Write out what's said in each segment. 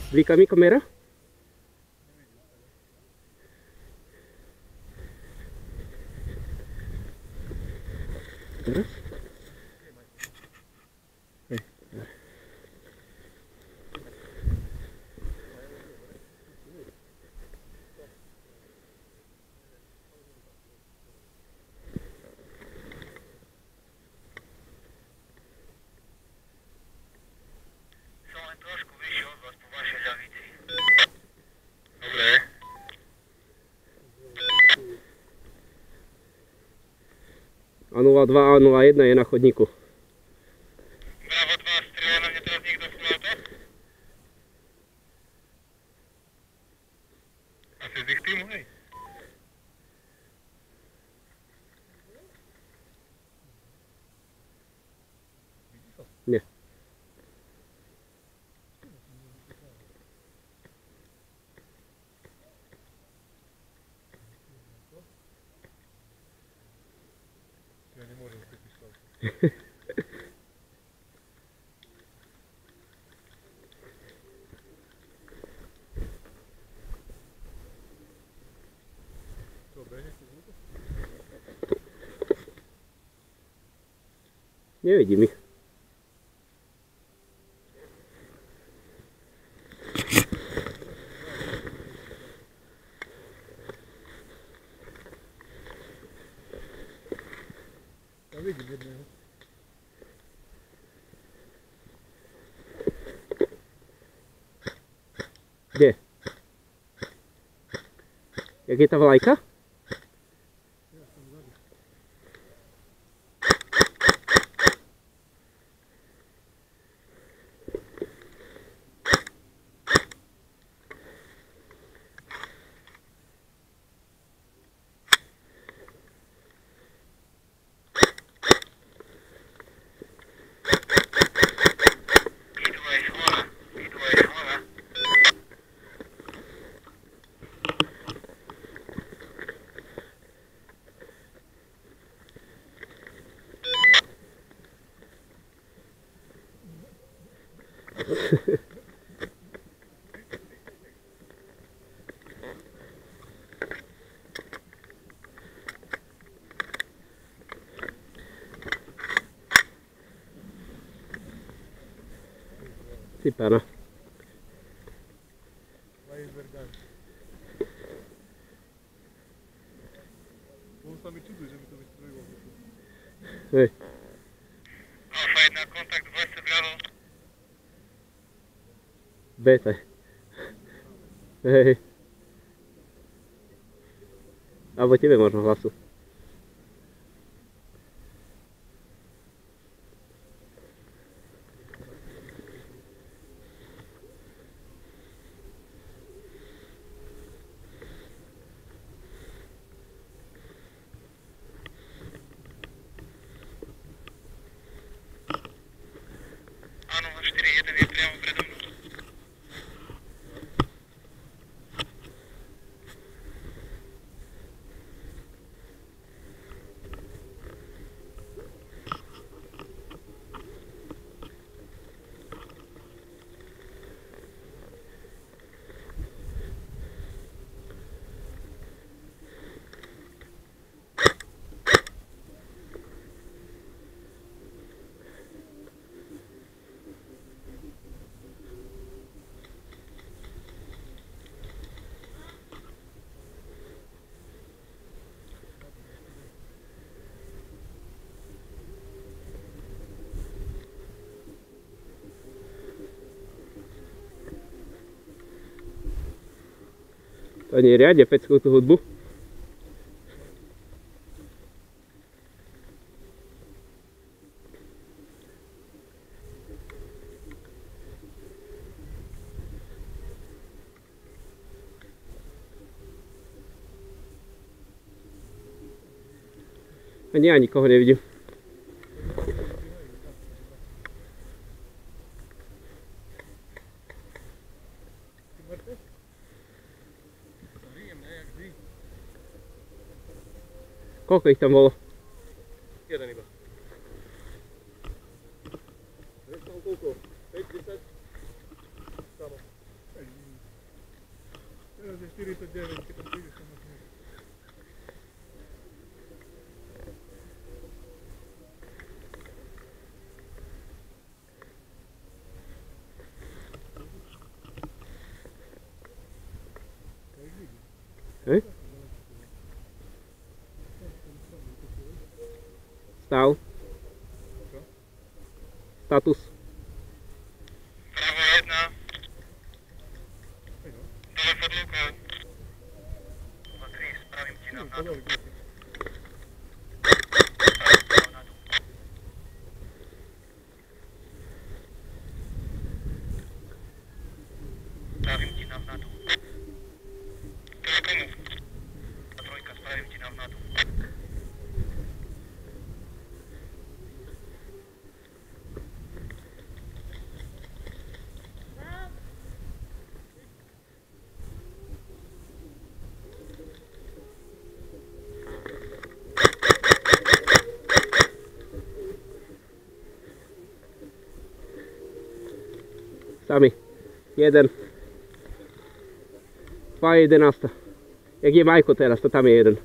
Zbliká mi kamera? Teraz? A02 a 01 je na chodníku. Bravo 2, střílá na mě teraz někdo z pilotek? Asi z jich týmu, hej? Ne. Nie vidím ich. Ja vidím jedného. Kde? Jak je ta vlajka? Sypana. On sa mi čuduje, že mi to vystrojilo. Hej. Alfa 1, kontakt 20 vľavo. Beta. Hej. Alebo tebe možno hlasu. To nie riadne peckou tú hudbu. A nie, ja nikoho nevidím. Koľko ich tam bolo? Jeden iba. Vieš tam koľko? 5, 10? Samo. Stał. Status. Prawo 1. Dole podługa. 2-3, sprawim ci na dół. Sprawim ci na dół. Telekomów. Ta trójka, sprawim ci na dół. Sami. 1 2 11. Jak je Majko teraz, to tam je 1. Tu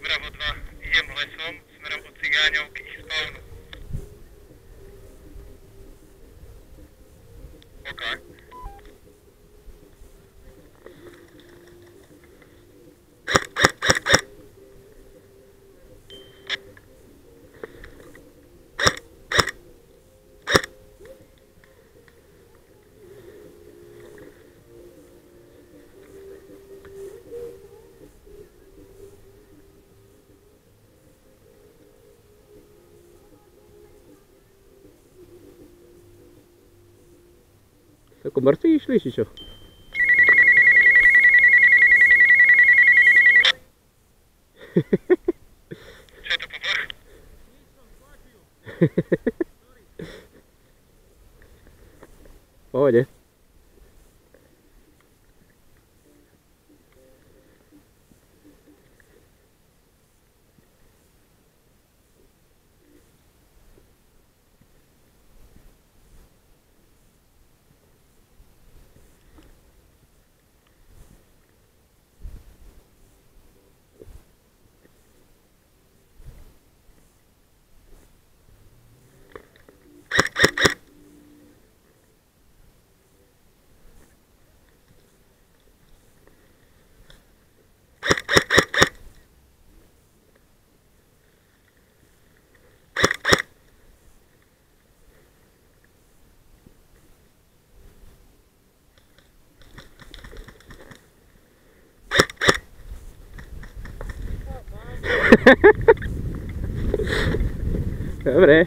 Bravo 2, idem lesom smerom od Cigáňov k ich spawnu. OK. Tylko martwi i szli się co? Co to popatrz? O nie. Dobre.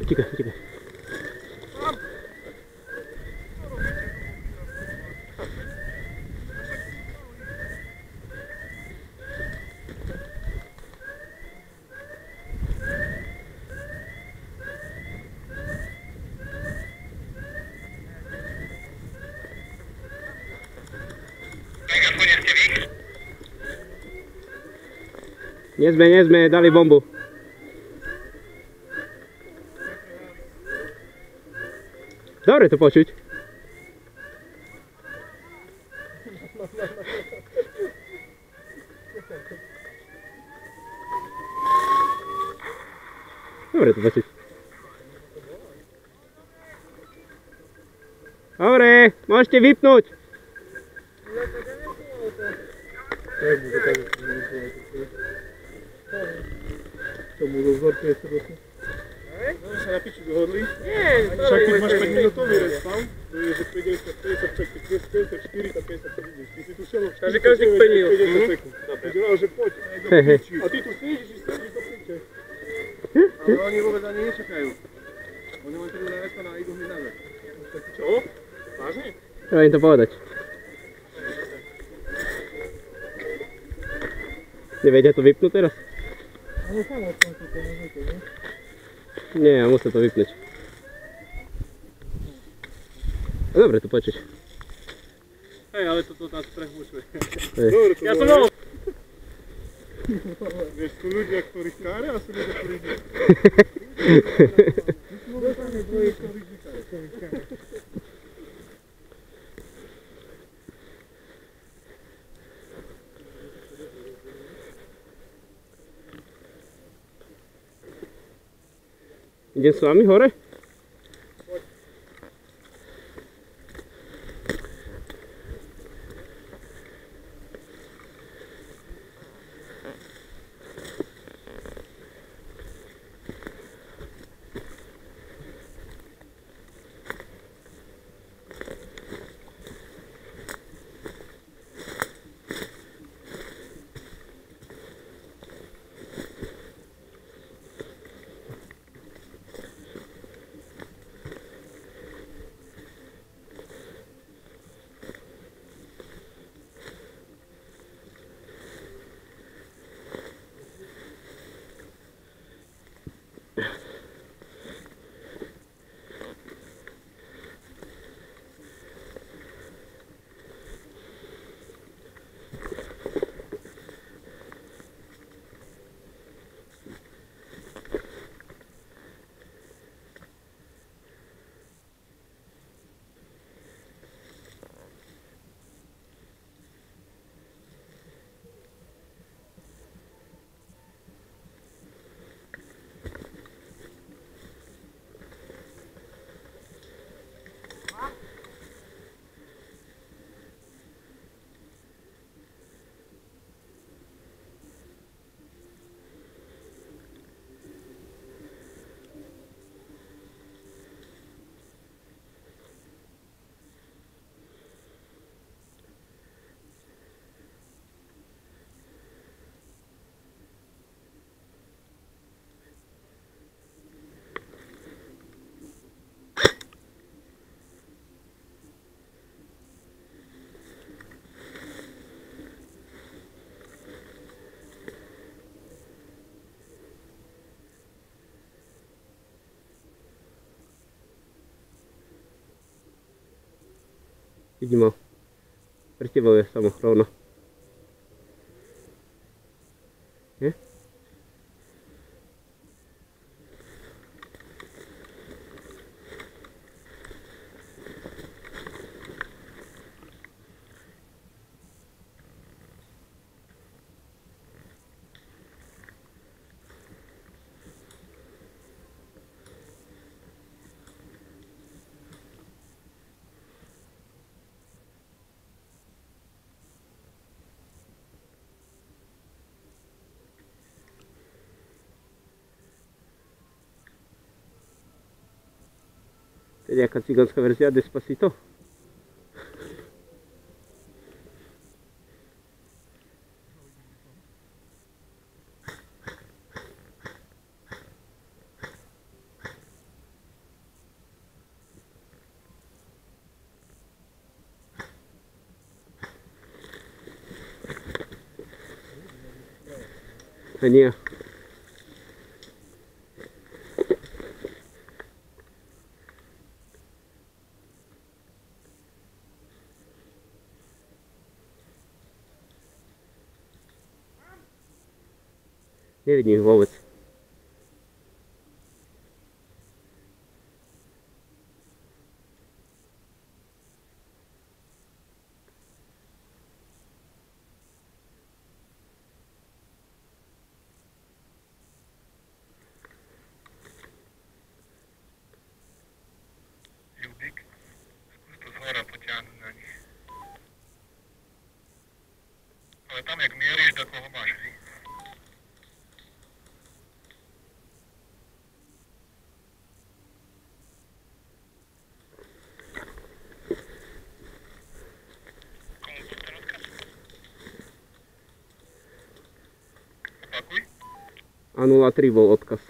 Uciekaj. Nie sme, dali bombu. Dobre to počuť. Dobre to počuť. Dobre, môžete vypnúť. Tomu rozhorky je srdečný. Oni sa na piči dohodli. Však keď máš 5 minutový respawn, to je že 50, 55, 54, 55. Ty si tu šel, takže každý 5 minut. Poďme, že poď. A ty tu sedíš i sedíš do piče. Ale oni vôbec ani nečakajú. Oni len prídu na respawn a idú hneď na zem. Čo? Vážne? Treba im to povedať. Nevedia to vypnúť teraz? Ale sám odpom si to môžete, ne? Nie, ja musím to vypnúť. Dobre to počuť. Hej, ale toto nás prehlučuje. Ja som bol! Vieš, sú ľudia, ktorých kária a sú ľudia, ktorých nie. Idem s vami hore? Poď. Vidím ho. Pre tebou je samo rovno. Je? To je nejaká cigánská verzia Despacito. A nie. Średni wobec. Tam jak mierzysz, do kogo masz. Komu to tarotka? Opakuj. A 0,3 был отказ.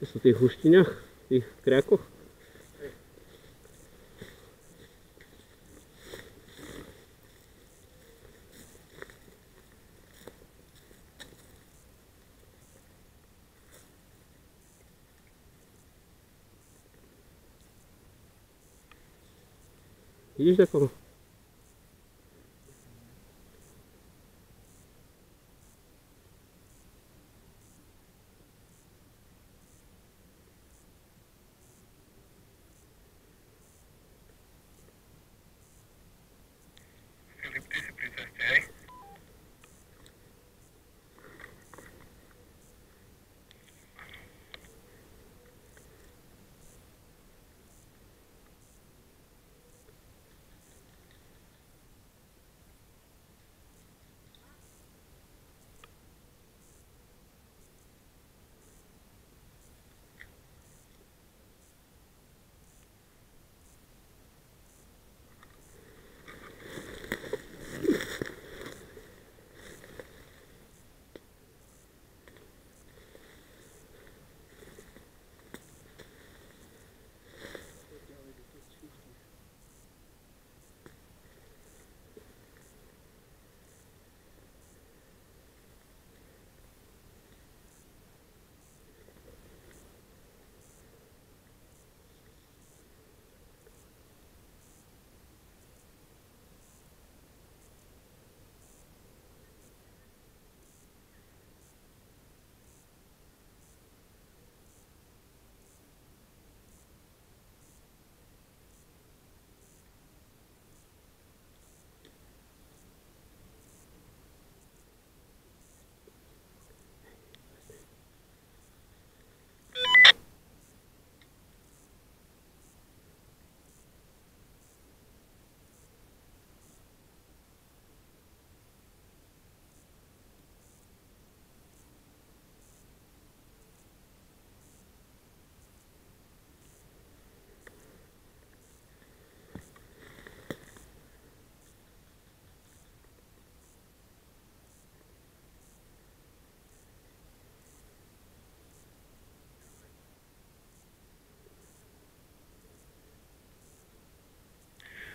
Сейчас в этих густинях, их кряках. Видишь такого?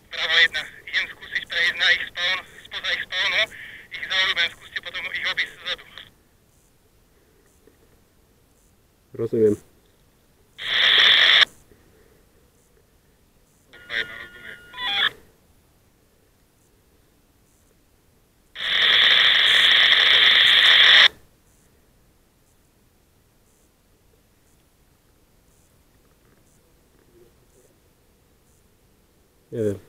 Prawa jedna, jeden skusy, która jest na ich spawn, spoza ich spawnu, ich zaorubę skusy, potem ich obie z zadu. Rozumiem. Nie wiem.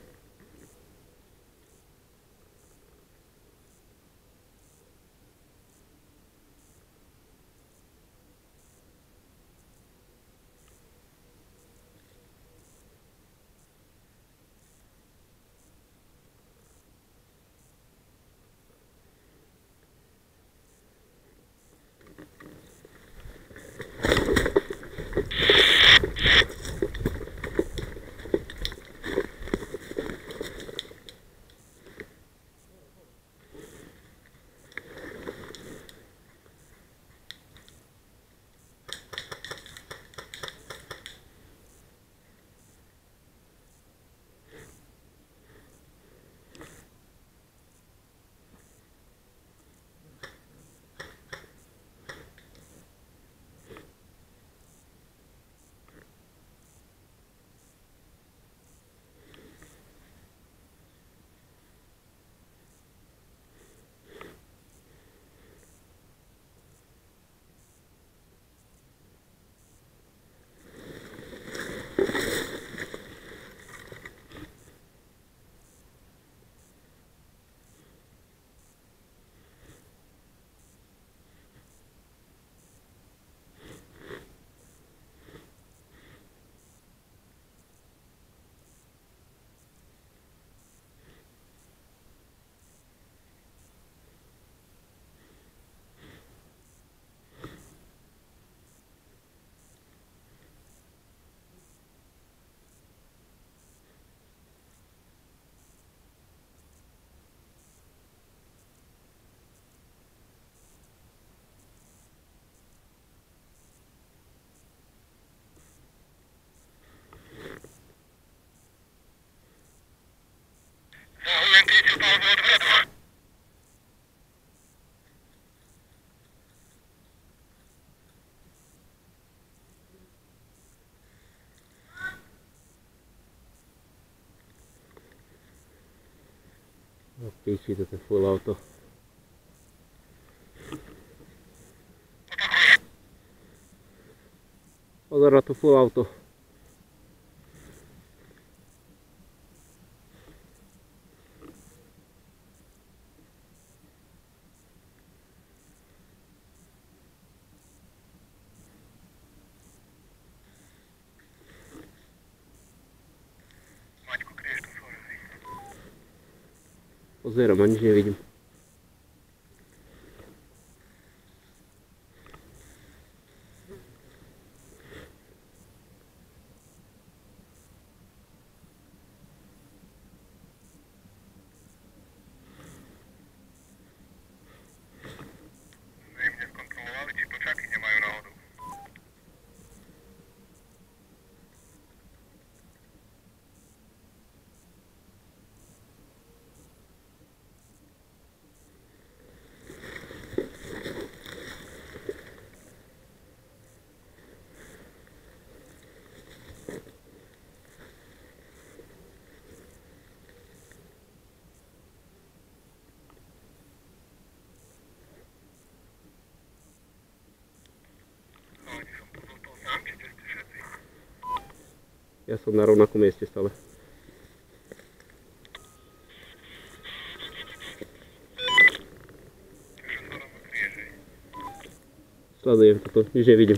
кричит это фуллауто. Озарато фуллауто. Озером, а ничего не видим. Ja som na rovnakom mieste stále. Sledujem toto, nič nevidím.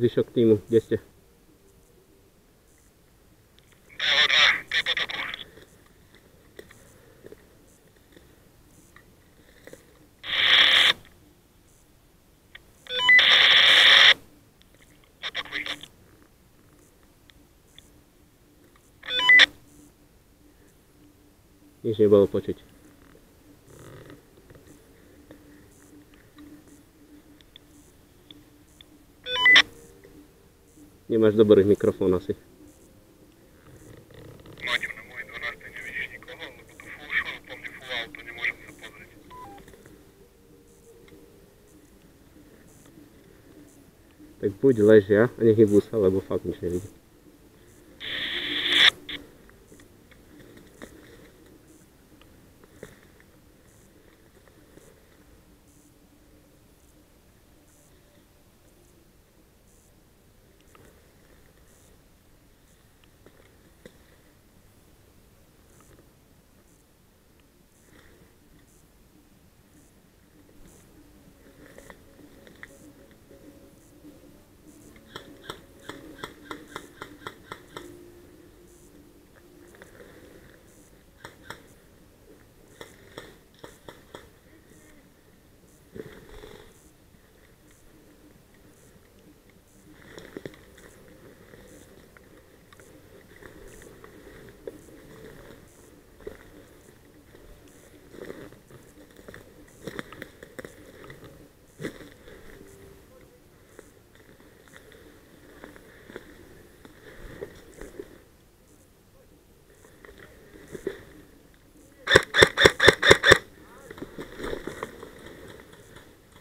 Еще к нему, где все? Nic nebylo počuť. Nemáš dobrý mikrofon asi. Maťo, na moje 12 nevidíš nikoho, lebo to full show, po mne full auto, nemôžem sa pozrieť. Tak buď ležia a nehybú sa, lebo fakt nič nevidím.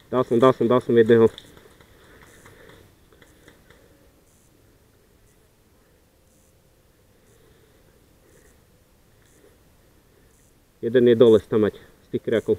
Dal som jedného. Jeden je dole stamať z tých kriakov.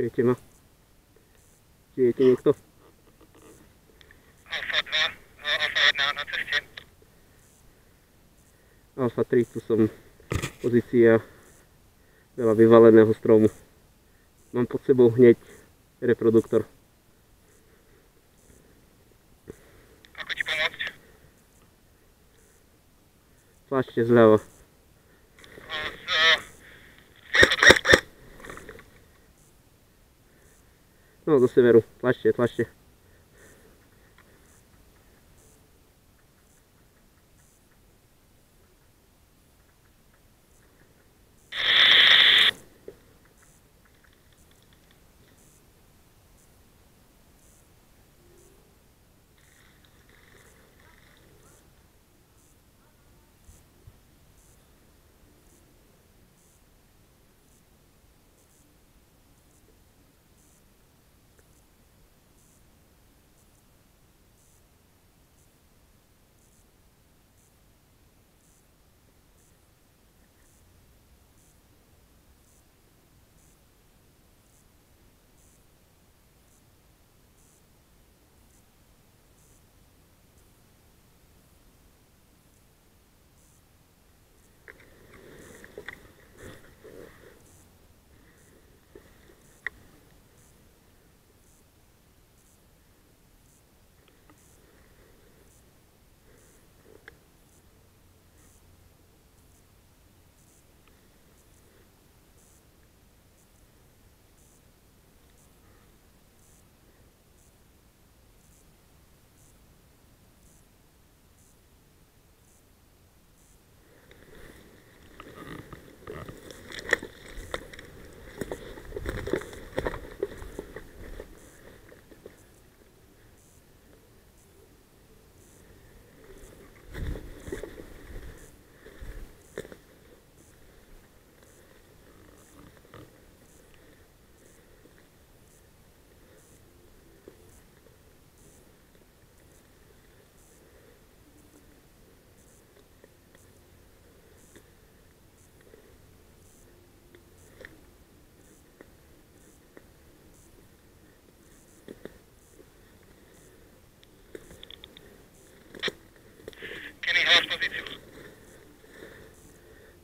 Čujete ma? Čujete niekto? Alfa 1 na ceste. Alfa 3, tu som pozícia veľa vyvaleného stromu. Mám pod sebou hneď reproduktor. Ako ti pomôcť? Tlačte zľava. No, do severu. Tlačte, tlačte.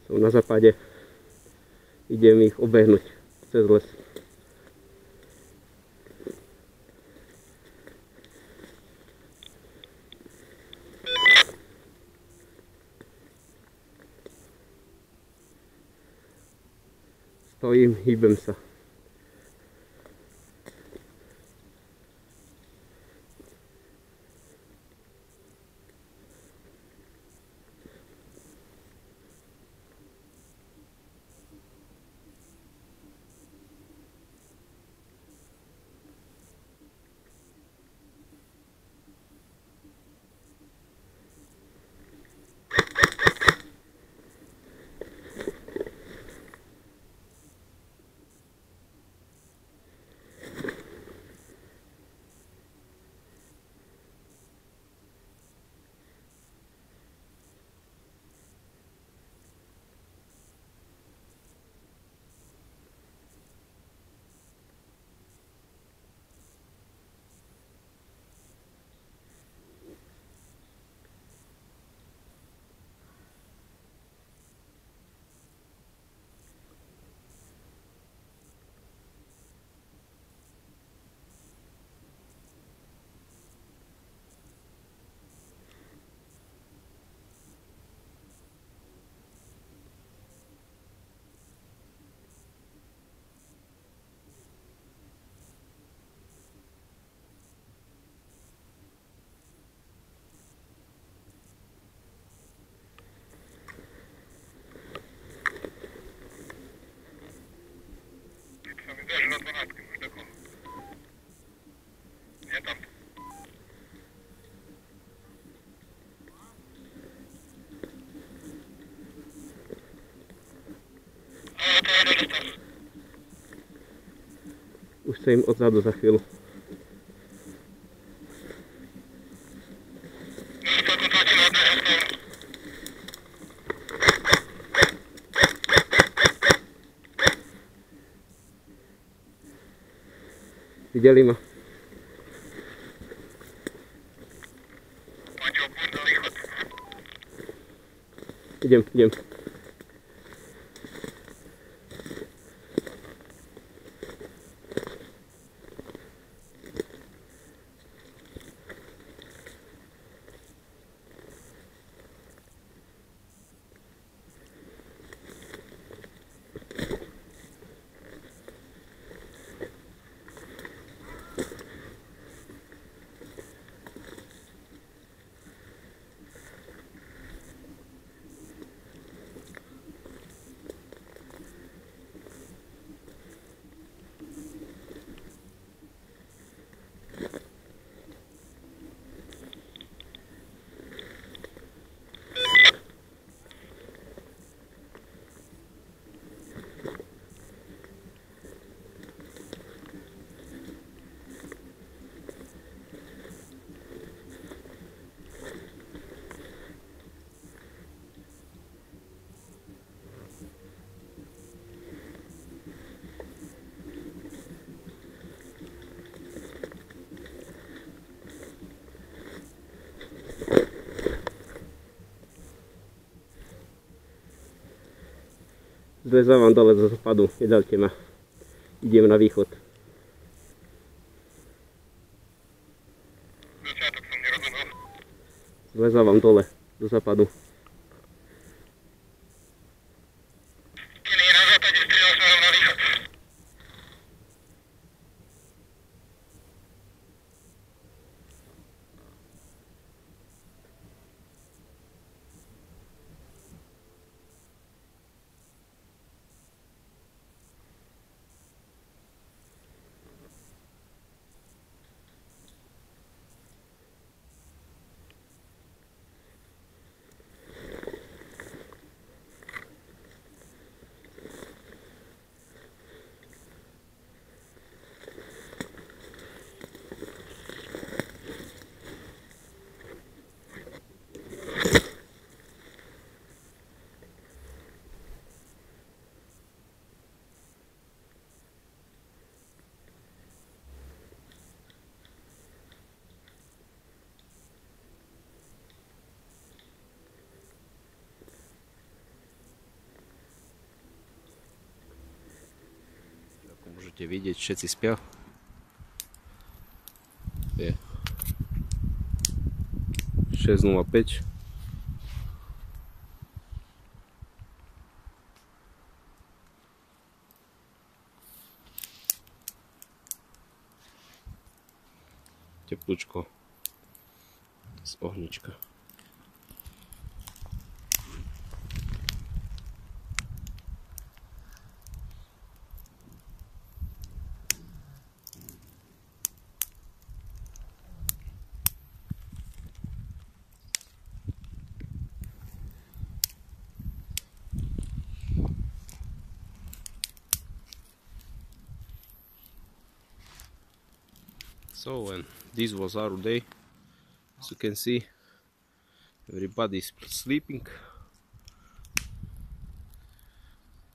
Som na západe. Idem ich obehnúť cez les. Stojím, hýbem sa. Даже на 12-ке мы таком. Я там. Už se jim odzadu za chvíli. Widzieli ma. Idziemy, idziemy. Zlezałam dole do zapadu, niedalcie ma. Idziemy na wichód. Zlezałam dole do zapadu. Możecie widzieć, wszyscy śpią. Trzeba pić. Ciepłuczko z ogniczka. So, and this was our day. As you can see, everybody is sleeping.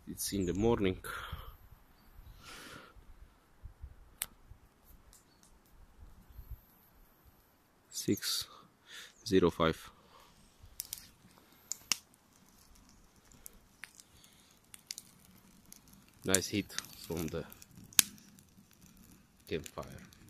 It's in the morning. Six 05. Nice heat from the campfire.